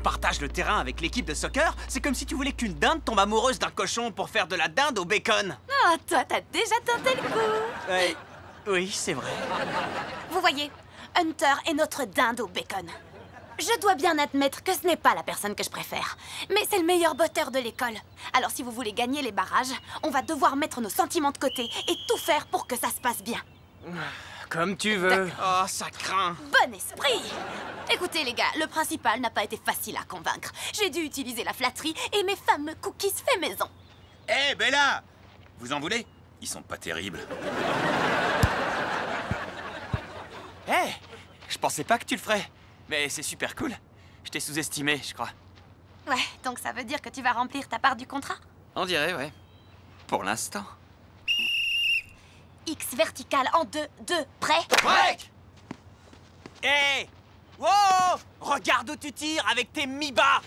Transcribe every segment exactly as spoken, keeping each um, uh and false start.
partage le terrain avec l'équipe de soccer, c'est comme si tu voulais qu'une dinde tombe amoureuse d'un cochon pour faire de la dinde au bacon. Oh, toi, t'as déjà tenté le coup. Ouais. Oui, c'est vrai. Vous voyez, Hunter est notre dinde au bacon. Je dois bien admettre que ce n'est pas la personne que je préfère, mais c'est le meilleur botteur de l'école. Alors si vous voulez gagner les barrages, on va devoir mettre nos sentiments de côté et tout faire pour que ça se passe bien. Comme tu veux. Oh, ça craint. Bon esprit. Écoutez les gars, le principal n'a pas été facile à convaincre. J'ai dû utiliser la flatterie et mes fameux cookies faits maison. Hé, hey, Bella, vous en voulez? Ils sont pas terribles. Hé, hey, je pensais pas que tu le ferais. Mais c'est super cool. Je t'ai sous-estimé, je crois. Ouais, donc ça veut dire que tu vas remplir ta part du contrat? On dirait, ouais. Pour l'instant. X vertical en deux, deux, prêt? Break! Hé hey! Wow! Regarde où tu tires avec tes mi-bas!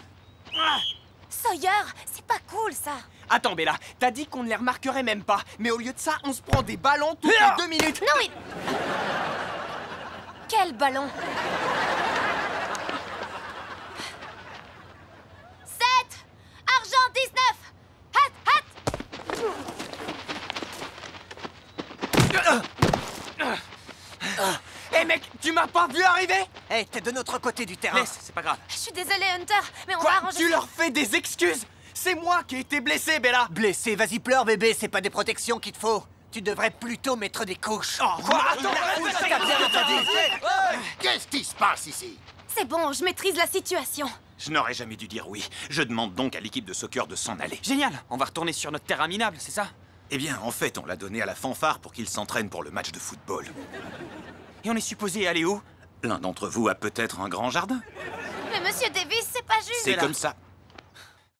Sawyer, c'est pas cool, ça. Attends, Bella, t'as dit qu'on ne les remarquerait même pas. Mais au lieu de ça, on se prend des ballons toutes les deux minutes. Non, mais... Quel ballon? Tu m'as pas vu arriver? Hé, hey, t'es de notre côté du terrain. Laisse, c'est pas grave. Je suis désolée, Hunter, mais on Quoi? va arranger... Tu leur fais des excuses? C'est moi qui ai été blessé, Bella. Blessé? Vas-y, pleure, bébé, c'est pas des protections qu'il te faut. Tu devrais plutôt mettre des couches. Oh, quoi? Attends, qu'est-ce qui se passe ici? C'est bon, je maîtrise la situation. Je n'aurais jamais dû dire oui. Je demande donc à l'équipe de soccer de s'en aller. Génial, on va retourner sur notre terrain minable, c'est ça? Eh bien, en fait, on l'a donné à la fanfare pour qu'ils s'entraînent pour le match de football. Et on est supposé aller où? L'un d'entre vous a peut-être un grand jardin. Mais Monsieur Davis, c'est pas juste. C'est comme ça.